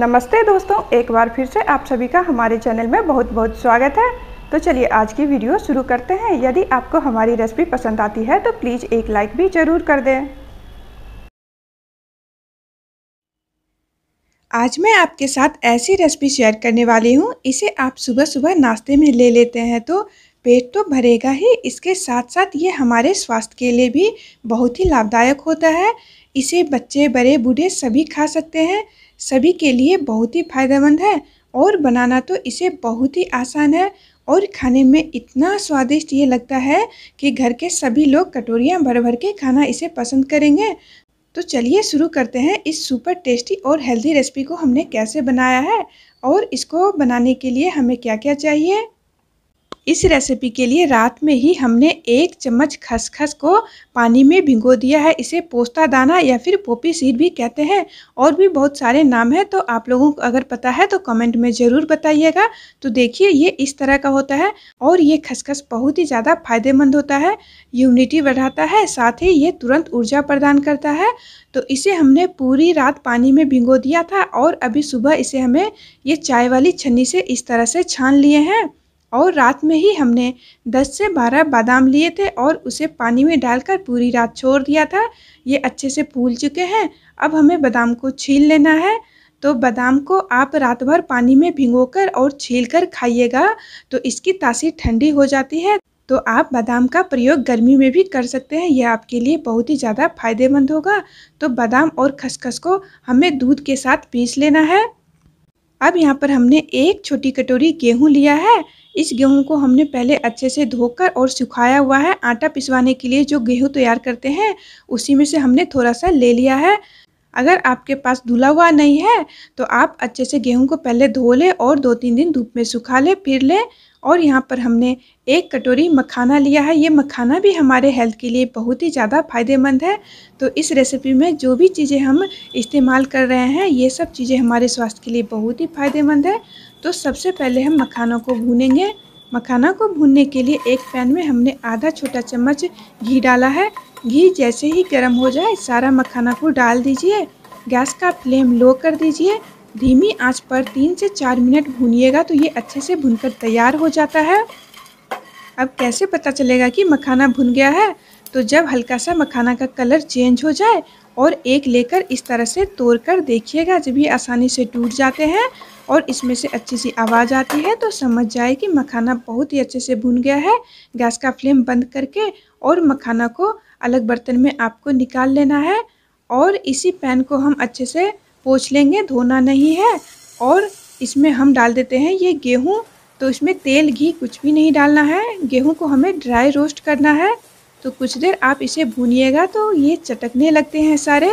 नमस्ते दोस्तों, एक बार फिर से आप सभी का हमारे चैनल में बहुत बहुत स्वागत है। तो चलिए आज की वीडियो शुरू करते हैं। यदि आपको हमारी रेसिपी पसंद आती है तो प्लीज़ एक लाइक भी ज़रूर कर दें। आज मैं आपके साथ ऐसी रेसिपी शेयर करने वाली हूँ, इसे आप सुबह सुबह नाश्ते में ले लेते हैं तो पेट तो भरेगा ही, इसके साथ साथ ये हमारे स्वास्थ्य के लिए भी बहुत ही लाभदायक होता है। इसे बच्चे बड़े बूढ़े सभी खा सकते हैं, सभी के लिए बहुत ही फायदेमंद है। और बनाना तो इसे बहुत ही आसान है और खाने में इतना स्वादिष्ट ये लगता है कि घर के सभी लोग कटोरियाँ भर भर के खाना इसे पसंद करेंगे। तो चलिए शुरू करते हैं इस सुपर टेस्टी और हेल्दी रेसिपी को हमने कैसे बनाया है और इसको बनाने के लिए हमें क्या क्या चाहिए। इस रेसिपी के लिए रात में ही हमने 1 चम्मच खसखस को पानी में भिगो दिया है। इसे पोस्ता दाना या फिर पोपी सीड भी कहते हैं और भी बहुत सारे नाम हैं, तो आप लोगों को अगर पता है तो कमेंट में ज़रूर बताइएगा। तो देखिए ये इस तरह का होता है और ये खसखस बहुत ही ज़्यादा फायदेमंद होता है, इम्यूनिटी बढ़ाता है, साथ ही ये तुरंत ऊर्जा प्रदान करता है। तो इसे हमने पूरी रात पानी में भिगो दिया था और अभी सुबह इसे हमें ये चाय वाली छन्नी से इस तरह से छान लिए हैं। और रात में ही हमने 10 से 12 बादाम लिए थे और उसे पानी में डालकर पूरी रात छोड़ दिया था। ये अच्छे से फूल चुके हैं। अब हमें बादाम को छील लेना है। तो बादाम को आप रात भर पानी में भिगोकर और छीलकर खाइएगा तो इसकी तासीर ठंडी हो जाती है। तो आप बादाम का प्रयोग गर्मी में भी कर सकते हैं, यह आपके लिए बहुत ही ज़्यादा फायदेमंद होगा। तो बादाम और खसखस को हमें दूध के साथ पीस लेना है। अब यहाँ पर हमने 1 छोटी कटोरी गेहूँ लिया है। इस गेहूं को हमने पहले अच्छे से धोकर और सुखाया हुआ है। आटा पिसवाने के लिए जो गेहूं तैयार करते हैं उसी में से हमने थोड़ा सा ले लिया है। अगर आपके पास धुला हुआ नहीं है तो आप अच्छे से गेहूं को पहले धो लें और 2-3 दिन धूप में सुखा लें फिर लें। और यहाँ पर हमने 1 कटोरी मखाना लिया है। ये मखाना भी हमारे हेल्थ के लिए बहुत ही ज़्यादा फायदेमंद है। तो इस रेसिपी में जो भी चीज़ें हम इस्तेमाल कर रहे हैं ये सब चीज़ें हमारे स्वास्थ्य के लिए बहुत ही फायदेमंद है। तो सबसे पहले हम मखाना को भूनेंगे। मखाना को भूनने के लिए एक पैन में हमने आधा छोटा चम्मच घी डाला है। घी जैसे ही गर्म हो जाए सारा मखाना को डाल दीजिए। गैस का फ्लेम लो कर दीजिए। धीमी आंच पर 3 से 4 मिनट भूनिएगा तो ये अच्छे से भुनकर तैयार हो जाता है। अब कैसे पता चलेगा कि मखाना भुन गया है? तो जब हल्का सा मखाना का कलर चेंज हो जाए और एक लेकर इस तरह से तोड़कर देखिएगा। जब ये आसानी से टूट जाते हैं और इसमें से अच्छी सी आवाज़ आती है तो समझ जाए कि मखाना बहुत ही अच्छे से भुन गया है। गैस का फ्लेम बंद करके और मखाना को अलग बर्तन में आपको निकाल लेना है। और इसी पैन को हम अच्छे से पोंछ लेंगे, धोना नहीं है। और इसमें हम डाल देते हैं ये गेहूँ। तो इसमें तेल घी कुछ भी नहीं डालना है। गेहूँ को हमें ड्राई रोस्ट करना है। तो कुछ देर आप इसे भूनिएगा तो ये चटकने लगते हैं। सारे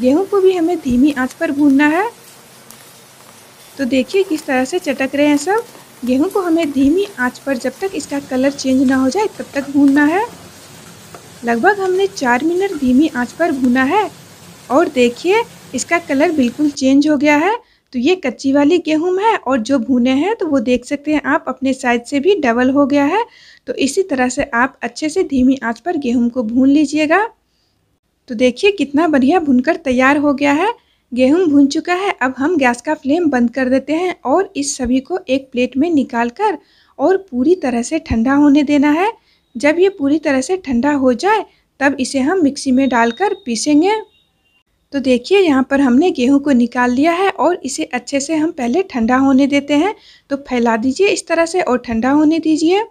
गेहूँ को भी हमें धीमी आंच पर भूनना है। तो देखिए किस तरह से चटक रहे हैं सब। गेहूँ को हमें धीमी आंच पर जब तक इसका कलर चेंज ना हो जाए तब तक भूनना है। लगभग हमने 4 मिनट धीमी आंच पर भूना है और देखिए इसका कलर बिल्कुल चेंज हो गया है। तो ये कच्ची वाली गेहूं है और जो भुने हैं तो वो देख सकते हैं आप, अपने साइज से भी डबल हो गया है। तो इसी तरह से आप अच्छे से धीमी आंच पर गेहूं को भून लीजिएगा। तो देखिए कितना बढ़िया भुनकर तैयार हो गया है। गेहूं भुन चुका है। अब हम गैस का फ्लेम बंद कर देते हैं और इस सभी को एक प्लेट में निकाल कर और पूरी तरह से ठंडा होने देना है। जब ये पूरी तरह से ठंडा हो जाए तब इसे हम मिक्सी में डालकर पीसेंगे। तो देखिए यहाँ पर हमने गेहूं को निकाल लिया है और इसे अच्छे से हम पहले ठंडा होने देते हैं। तो फैला दीजिए इस तरह से और ठंडा होने दीजिए।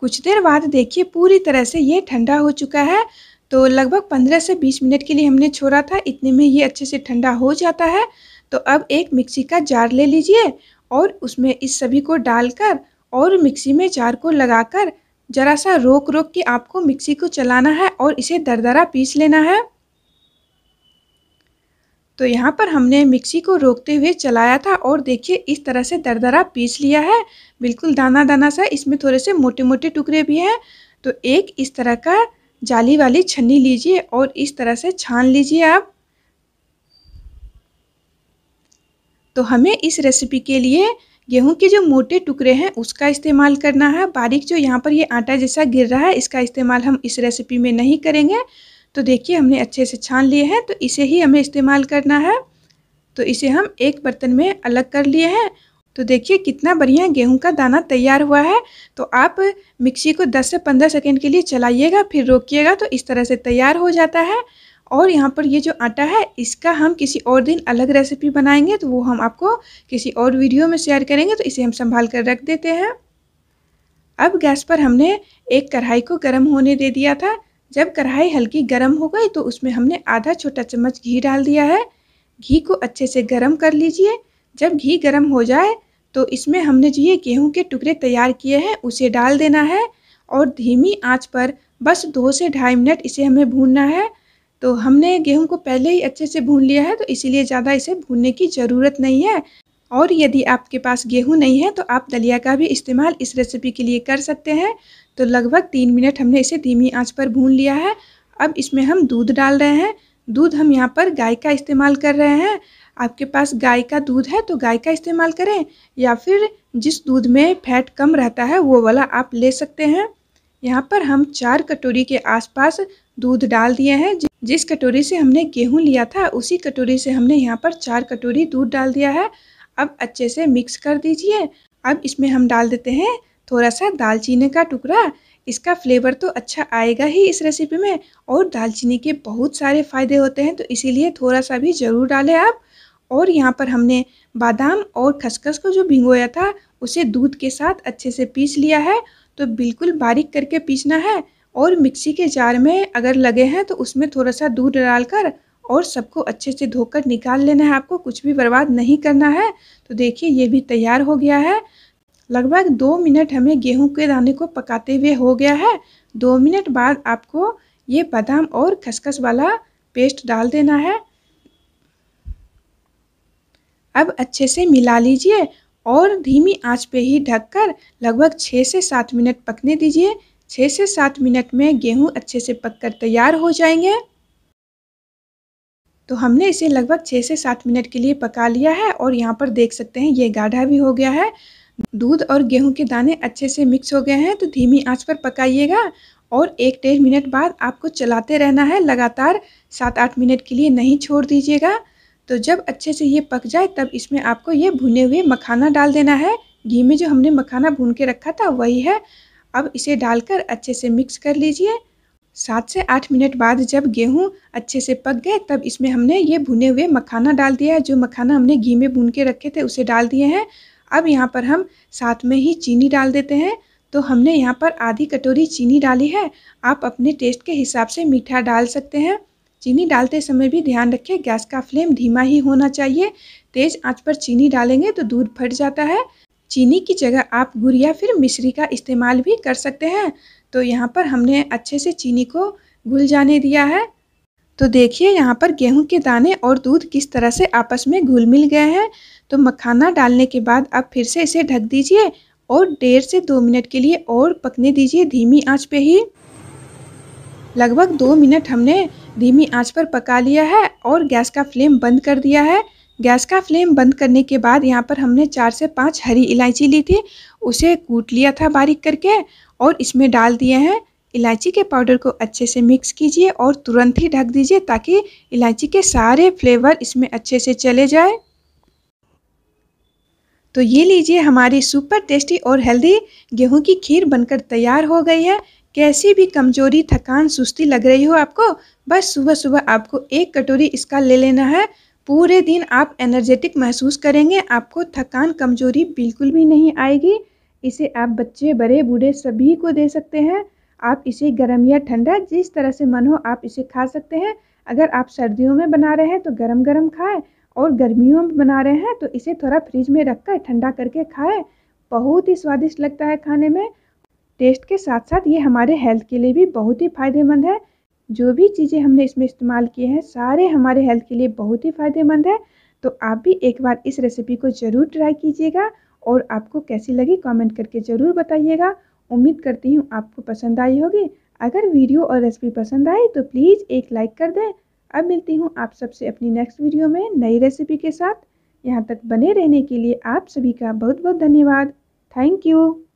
कुछ देर बाद देखिए पूरी तरह से ये ठंडा हो चुका है। तो लगभग 15 से 20 मिनट के लिए हमने छोड़ा था, इतने में ये अच्छे से ठंडा हो जाता है। तो अब एक मिक्सी का जार ले लीजिए और उसमें इस सभी को डालकर और मिक्सी में जार को लगाकर ज़रा सा रोक रोक के आपको मिक्सी को चलाना है और इसे दरदरा पीस लेना है। तो यहाँ पर हमने मिक्सी को रोकते हुए चलाया था और देखिए इस तरह से दरदरा पीस लिया है, बिल्कुल दाना दाना सा। इसमें थोड़े से मोटे मोटे टुकड़े भी हैं। तो एक इस तरह का जाली वाली छन्नी लीजिए और इस तरह से छान लीजिए आप। तो हमें इस रेसिपी के लिए गेहूं के जो मोटे टुकड़े हैं उसका इस्तेमाल करना है। बारीक जो यहाँ पर ये आटा जैसा गिर रहा है इसका इस्तेमाल हम इस रेसिपी में नहीं करेंगे। तो देखिए हमने अच्छे से छान लिए हैं तो इसे ही हमें इस्तेमाल करना है। तो इसे हम एक बर्तन में अलग कर लिए हैं। तो देखिए कितना बढ़िया गेहूं का दाना तैयार हुआ है। तो आप मिक्सी को 10 से 15 सेकंड के लिए चलाइएगा, फिर रोकिएगा, तो इस तरह से तैयार हो जाता है। और यहाँ पर ये जो आटा है इसका हम किसी और दिन अलग रेसिपी बनाएंगे, तो वो हम आपको किसी और वीडियो में शेयर करेंगे। तो इसे हम संभाल कर रख देते हैं। अब गैस पर हमने एक कढ़ाई को गर्म होने दे दिया था। जब कढ़ाई हल्की गर्म हो गई तो उसमें हमने आधा छोटा चम्मच घी डाल दिया है। घी को अच्छे से गर्म कर लीजिए। जब घी गर्म हो जाए तो इसमें हमने जो ये गेहूं के टुकड़े तैयार किए हैं उसे डाल देना है और धीमी आंच पर बस 2 से 2.5 मिनट इसे हमें भूनना है। तो हमने गेहूं को पहले ही अच्छे से भून लिया है, तो इसीलिए ज़्यादा इसे भूनने की ज़रूरत नहीं है। और यदि आपके पास गेहूं नहीं है तो आप दलिया का भी इस्तेमाल इस रेसिपी के लिए कर सकते हैं। तो लगभग 3 मिनट हमने इसे धीमी आंच पर भून लिया है। अब इसमें हम दूध डाल रहे हैं। दूध हम यहाँ पर गाय का इस्तेमाल कर रहे हैं। आपके पास गाय का दूध है तो गाय का इस्तेमाल करें, या फिर जिस दूध में फैट कम रहता है वो वाला आप ले सकते हैं। यहाँ पर हम 4 कटोरी के आसपास दूध डाल दिए हैं। जिस कटोरी से हमने गेहूं लिया था उसी कटोरी से हमने यहाँ पर 4 कटोरी दूध डाल दिया है। अब अच्छे से मिक्स कर दीजिए। अब इसमें हम डाल देते हैं थोड़ा सा दालचीनी का टुकड़ा। इसका फ्लेवर तो अच्छा आएगा ही इस रेसिपी में, और दालचीनी के बहुत सारे फ़ायदे होते हैं, तो इसीलिए थोड़ा सा भी ज़रूर डालें आप। और यहाँ पर हमने बादाम और खसखस को जो भिगोया था उसे दूध के साथ अच्छे से पीस लिया है। तो बिल्कुल बारीक करके पीसना है। और मिक्सी के जार में अगर लगे हैं तो उसमें थोड़ा सा दूध डालकर और सबको अच्छे से धोकर निकाल लेना है। आपको कुछ भी बर्बाद नहीं करना है। तो देखिए ये भी तैयार हो गया है। लगभग 2 मिनट हमें गेहूं के दाने को पकाते हुए हो गया है। 2 मिनट बाद आपको ये बादाम और खसखस वाला पेस्ट डाल देना है। अब अच्छे से मिला लीजिए और धीमी आंच पे ही ढककर लगभग 6 से 7 मिनट पकने दीजिए। 6 से 7 मिनट में गेहूं अच्छे से पककर तैयार हो जाएंगे। तो हमने इसे लगभग 6 से 7 मिनट के लिए पका लिया है और यहाँ पर देख सकते हैं ये गाढ़ा भी हो गया है। दूध और गेहूं के दाने अच्छे से मिक्स हो गए हैं। तो धीमी आंच पर पकाइएगा और 1-1.5 मिनट बाद आपको चलाते रहना है लगातार। 7-8 मिनट के लिए नहीं छोड़ दीजिएगा। तो जब अच्छे से ये पक जाए तब इसमें आपको ये भुने हुए मखाना डाल देना है। घी में जो हमने मखाना भून के रखा था वही है। अब इसे डालकर अच्छे से मिक्स कर लीजिए। 7 से 8 मिनट बाद जब गेहूं अच्छे से पक गए तब इसमें हमने ये भुने हुए मखाना डाल दिया है। जो मखाना हमने घी में भून के रखे थे उसे डाल दिए हैं। अब यहाँ पर हम साथ में ही चीनी डाल देते हैं। तो हमने यहाँ पर आधी कटोरी चीनी डाली है। आप अपने टेस्ट के हिसाब से मीठा डाल सकते हैं। चीनी डालते समय भी ध्यान रखें, गैस का फ्लेम धीमा ही होना चाहिए। तेज़ आंच पर चीनी डालेंगे तो दूध फट जाता है। चीनी की जगह आप गुड़ या फिर मिश्री का इस्तेमाल भी कर सकते हैं। तो यहाँ पर हमने अच्छे से चीनी को घुल जाने दिया है। तो देखिए यहाँ पर गेहूं के दाने और दूध किस तरह से आपस में घुल मिल गए हैं। तो मखाना डालने के बाद आप फिर से इसे ढक दीजिए और 1.5 से 2 मिनट के लिए और पकने दीजिए धीमी आँच पर ही। लगभग 2 मिनट हमने धीमी आंच पर पका लिया है और गैस का फ्लेम बंद कर दिया है। गैस का फ्लेम बंद करने के बाद यहाँ पर हमने 4 से 5 हरी इलायची ली थी, उसे कूट लिया था बारीक करके और इसमें डाल दिए हैं। इलायची के पाउडर को अच्छे से मिक्स कीजिए और तुरंत ही ढक दीजिए ताकि इलायची के सारे फ्लेवर इसमें अच्छे से चले जाए। तो ये लीजिए हमारी सुपर टेस्टी और हेल्दी गेहूँ की खीर बनकर तैयार हो गई है। कैसी भी कमजोरी, थकान, सुस्ती लग रही हो आपको, बस सुबह सुबह आपको 1 कटोरी इसका ले लेना है। पूरे दिन आप एनर्जेटिक महसूस करेंगे, आपको थकान कमजोरी बिल्कुल भी नहीं आएगी। इसे आप बच्चे बड़े बूढ़े सभी को दे सकते हैं। आप इसे गर्म या ठंडा जिस तरह से मन हो आप इसे खा सकते हैं। अगर आप सर्दियों में बना रहे हैं तो गरम गरम खाएँ, और गर्मियों में बना रहे हैं तो इसे थोड़ा फ्रिज में रख कर ठंडा करके खाएँ। बहुत ही स्वादिष्ट लगता है खाने में। टेस्ट के साथ साथ ये हमारे हेल्थ के लिए भी बहुत ही फ़ायदेमंद है। जो भी चीज़ें हमने इसमें इस्तेमाल किए हैं सारे हमारे हेल्थ के लिए बहुत ही फ़ायदेमंद है। तो आप भी एक बार इस रेसिपी को ज़रूर ट्राई कीजिएगा और आपको कैसी लगी कमेंट करके ज़रूर बताइएगा। उम्मीद करती हूँ आपको पसंद आई होगी। अगर वीडियो और रेसिपी पसंद आई तो प्लीज़ एक लाइक कर दें। अब मिलती हूँ आप सबसे अपनी नेक्स्ट वीडियो में नई रेसिपी के साथ। यहाँ तक बने रहने के लिए आप सभी का बहुत बहुत धन्यवाद। Thank you.